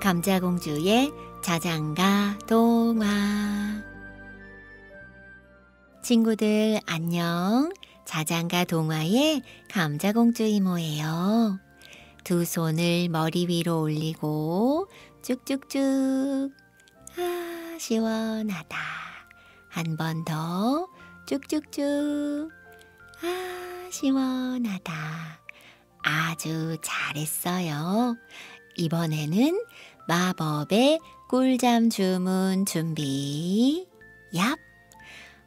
감자공주의 자장가 동화. 친구들 안녕. 자장가 동화의 감자공주 이모예요. 두 손을 머리 위로 올리고 쭉쭉쭉. 아, 시원하다. 한 번 더 쭉쭉쭉. 아, 시원하다. 아주 잘했어요. 이번에는 마법의 꿀잠 주문 준비. 얍!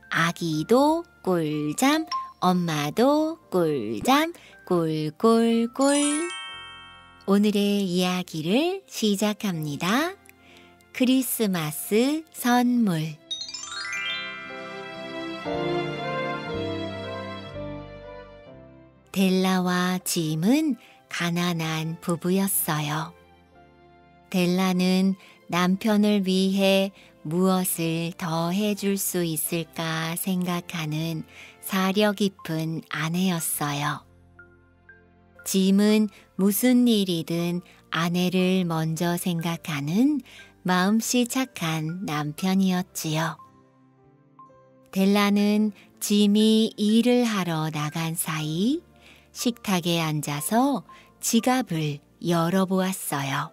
아기도 꿀잠, 엄마도 꿀잠, 꿀꿀꿀. 오늘의 이야기를 시작합니다. 크리스마스 선물. 델라와 짐은 가난한 부부였어요. 델라는 남편을 위해 무엇을 더 해줄 수 있을까 생각하는 사려 깊은 아내였어요. 짐은 무슨 일이든 아내를 먼저 생각하는 마음씨 착한 남편이었지요. 델라는 짐이 일을 하러 나간 사이 식탁에 앉아서 지갑을 열어보았어요.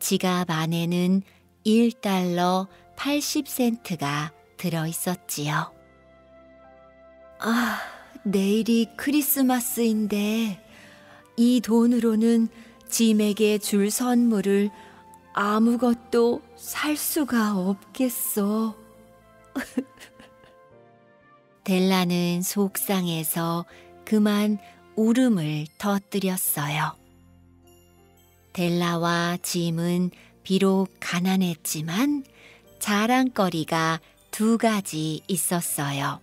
지갑 안에는 1달러 80센트가 들어있었지요. 아, 내일이 크리스마스인데 이 돈으로는 짐에게 줄 선물을 아무것도 살 수가 없겠어. 델라는 속상해서 그만 울음을 터뜨렸어요. 델라와 짐은 비록 가난했지만 자랑거리가 두 가지 있었어요.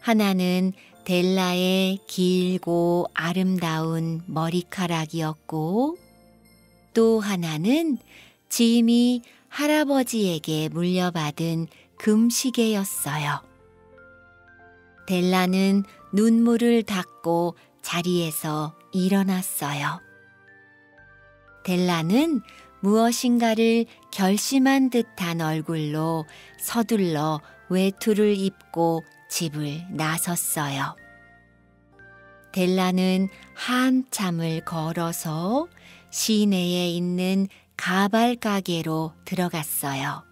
하나는 델라의 길고 아름다운 머리카락이었고, 또 하나는 짐이 할아버지에게 물려받은 금시계였어요. 델라는 눈물을 닦고 자리에서 일어났어요. 델라는 무엇인가를 결심한 듯한 얼굴로 서둘러 외투를 입고 집을 나섰어요. 델라는 한참을 걸어서 시내에 있는 가발 가게로 들어갔어요.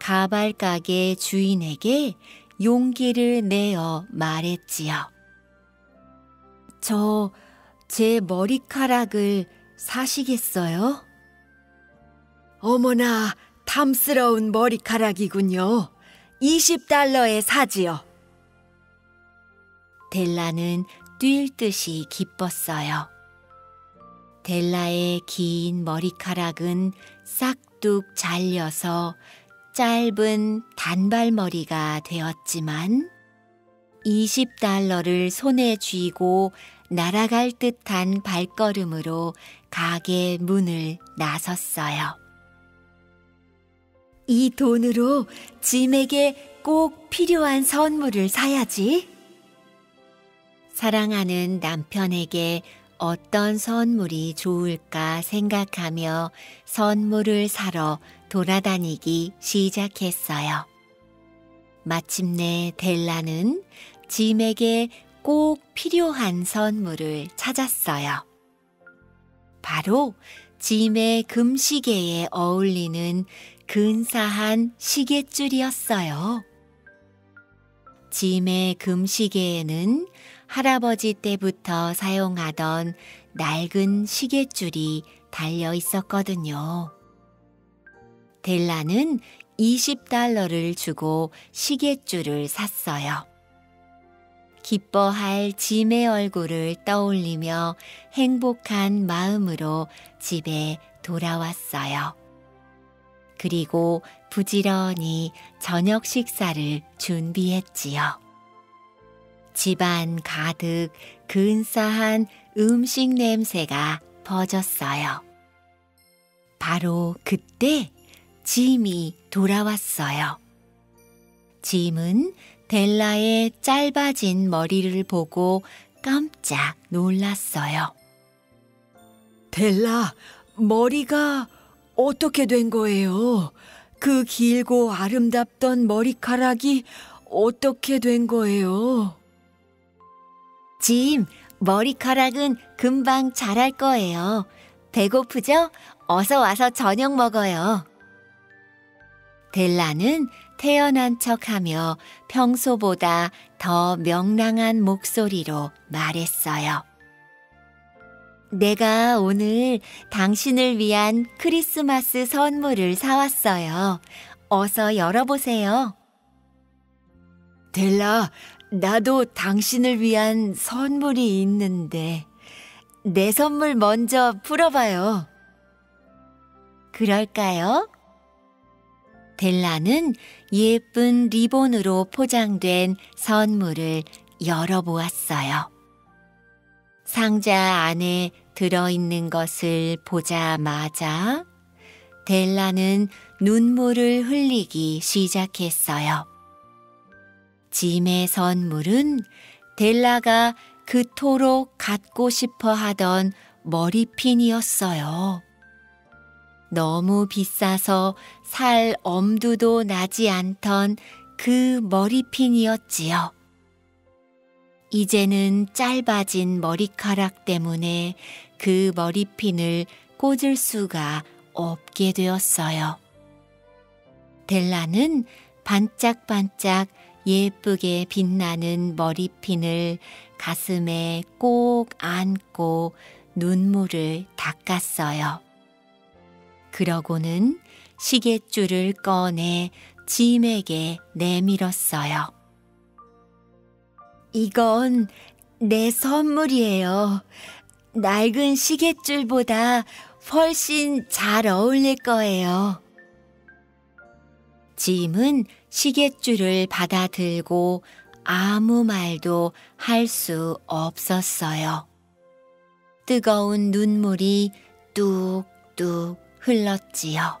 가발 가게 주인에게 용기를 내어 말했지요. 제 머리카락을 사시겠어요? 어머나, 탐스러운 머리카락이군요. 20달러에 사지요. 델라는 뛸 듯이 기뻤어요. 델라의 긴 머리카락은 싹둑 잘려서 짧은 단발머리가 되었지만 20달러를 손에 쥐고 날아갈 듯한 발걸음으로 가게 문을 나섰어요. 이 돈으로 짐에게 꼭 필요한 선물을 사야지. 사랑하는 남편에게 어떤 선물이 좋을까 생각하며 선물을 사러 돌아다니기 시작했어요. 마침내 델라는 짐에게 꼭 필요한 선물을 찾았어요. 바로 짐의 금시계에 어울리는 근사한 시계줄이었어요. 짐의 금시계에는 할아버지 때부터 사용하던 낡은 시계줄이 달려 있었거든요. 델라는 20달러를 주고 시계줄을 샀어요. 기뻐할 짐의 얼굴을 떠올리며 행복한 마음으로 집에 돌아왔어요. 그리고 부지런히 저녁 식사를 준비했지요. 집안 가득 근사한 음식 냄새가 퍼졌어요. 바로 그때 짐이 돌아왔어요. 짐은 델라의 짧아진 머리를 보고 깜짝 놀랐어요. 벨라, 머리가 어떻게 된 거예요? 그 길고 아름답던 머리카락이 어떻게 된 거예요? 짐, 머리카락은 금방 자랄 거예요. 배고프죠? 어서 와서 저녁 먹어요. 델라는 태어난 척하며 평소보다 더 명랑한 목소리로 말했어요. 내가 오늘 당신을 위한 크리스마스 선물을 사왔어요. 어서 열어보세요. 델라, 나도 당신을 위한 선물이 있는데 내 선물 먼저 풀어봐요. 그럴까요? 델라는 예쁜 리본으로 포장된 선물을 열어보았어요. 상자 안에 들어있는 것을 보자마자 델라는 눈물을 흘리기 시작했어요. 짐의 선물은 델라가 그토록 갖고 싶어 하던 머리핀이었어요. 너무 비싸서 살 엄두도 나지 않던 그 머리핀이었지요. 이제는 짧아진 머리카락 때문에 그 머리핀을 꽂을 수가 없게 되었어요. 델라는 반짝반짝 예쁘게 빛나는 머리핀을 가슴에 꼭 안고 눈물을 닦았어요. 그러고는 시계줄을 꺼내 짐에게 내밀었어요. 이건 내 선물이에요. 낡은 시계줄보다 훨씬 잘 어울릴 거예요. 짐은 시계줄을 받아들고 아무 말도 할 수 없었어요. 뜨거운 눈물이 뚝뚝 흘렀지요.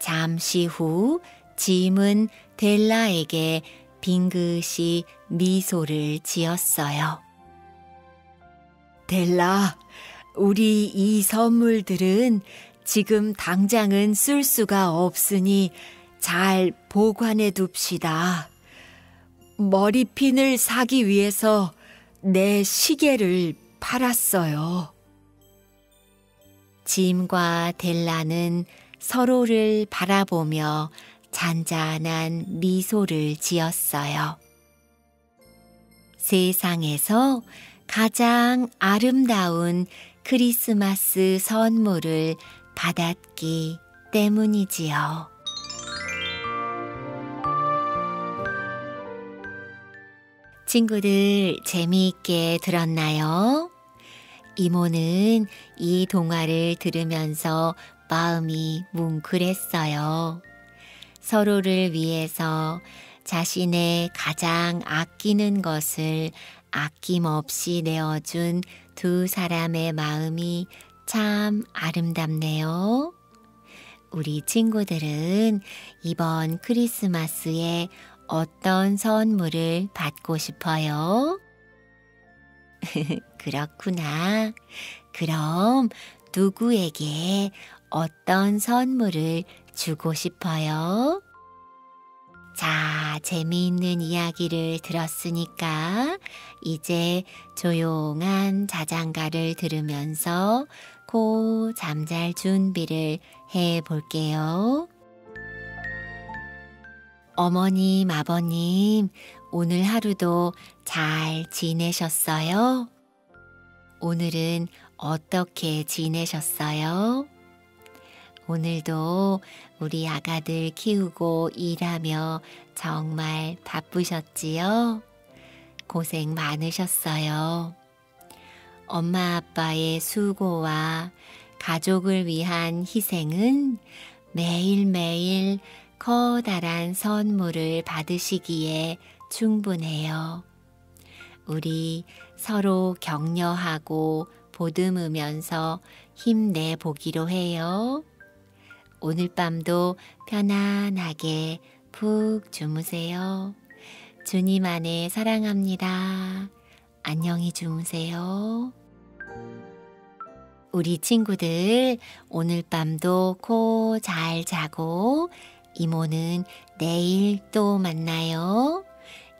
잠시 후 짐은 델라에게 빙긋이 미소를 지었어요. 델라, 우리 이 선물들은 지금 당장은 쓸 수가 없으니 잘 보관해 둡시다. 머리핀을 사기 위해서 내 시계를 팔았어요. 짐과 델라는 서로를 바라보며 잔잔한 미소를 지었어요. 세상에서 가장 아름다운 크리스마스 선물을 받았기 때문이지요. 친구들, 재미있게 들었나요? 이모는 이 동화를 들으면서 마음이 뭉클했어요. 서로를 위해서 자신의 가장 아끼는 것을 아낌없이 내어준 두 사람의 마음이 참 아름답네요. 우리 친구들은 이번 크리스마스에 어떤 선물을 받고 싶어요? 그렇구나. 그럼 누구에게 어떤 선물을 주고 싶어요? 자, 재미있는 이야기를 들었으니까 이제 조용한 자장가를 들으면서 고 잠잘 준비를 해볼게요. 어머님, 아버님, 오늘 하루도 잘 지내셨어요? 오늘은 어떻게 지내셨어요? 오늘도 우리 아가들 키우고 일하며 정말 바쁘셨지요? 고생 많으셨어요. 엄마 아빠의 수고와 가족을 위한 희생은 매일매일 커다란 선물을 받으시기에 충분해요. 우리 서로 격려하고 보듬으면서 힘내보기로 해요. 오늘 밤도 편안하게 푹 주무세요. 주님 안에 사랑합니다. 안녕히 주무세요. 우리 친구들 오늘 밤도 코 잘 자고 이모는 내일 또 만나요.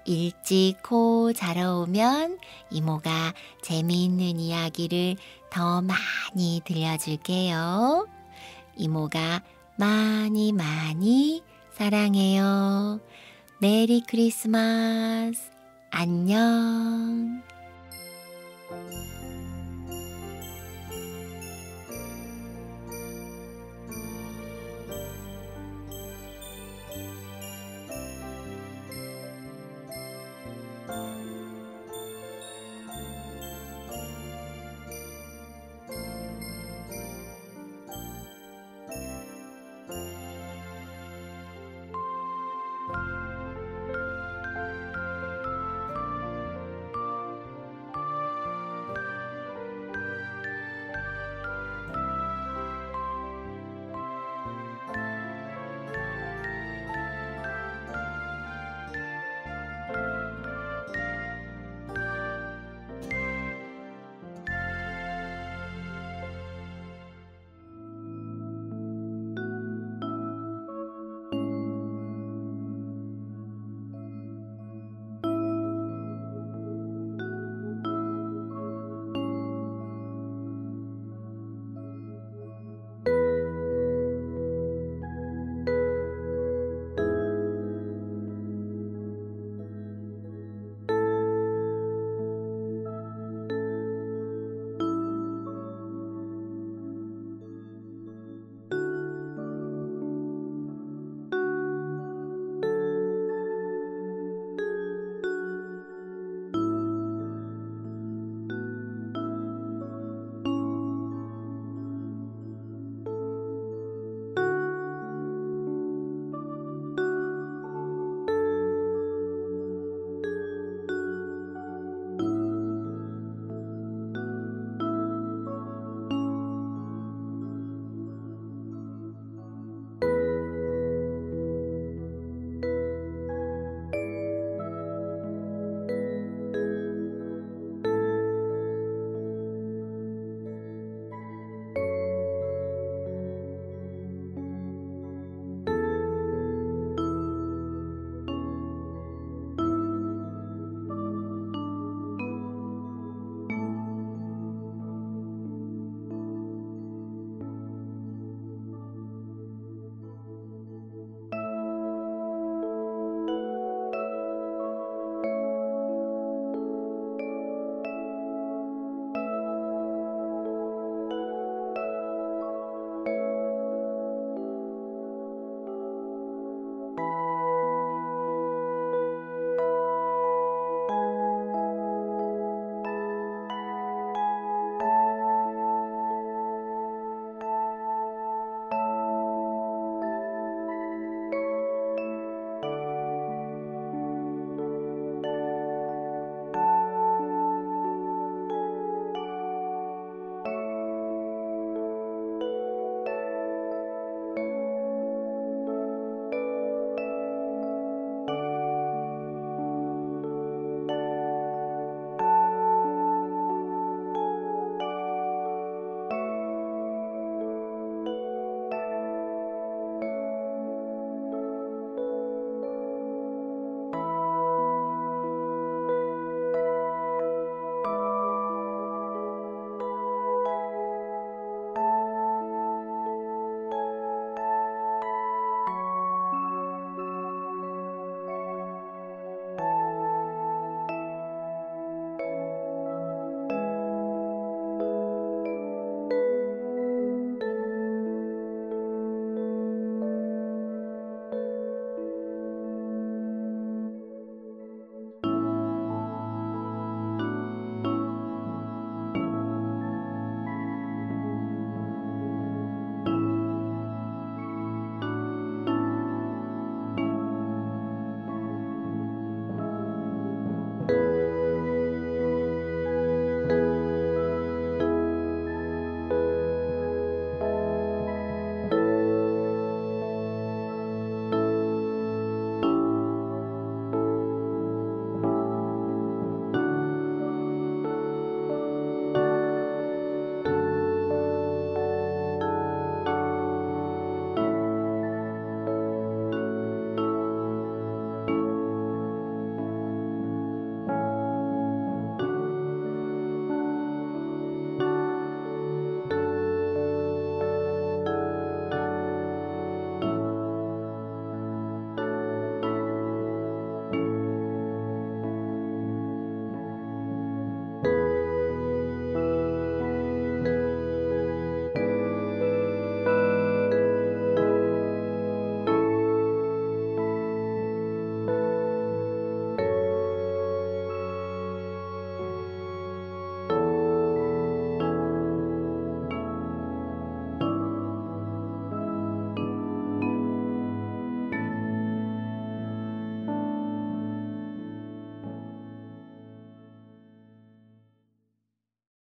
일찍 코 자러 오면 이모가 재미있는 이야기를 더 많이 들려줄게요. 이모가 많이 많이 사랑해요. 메리 크리스마스. 안녕.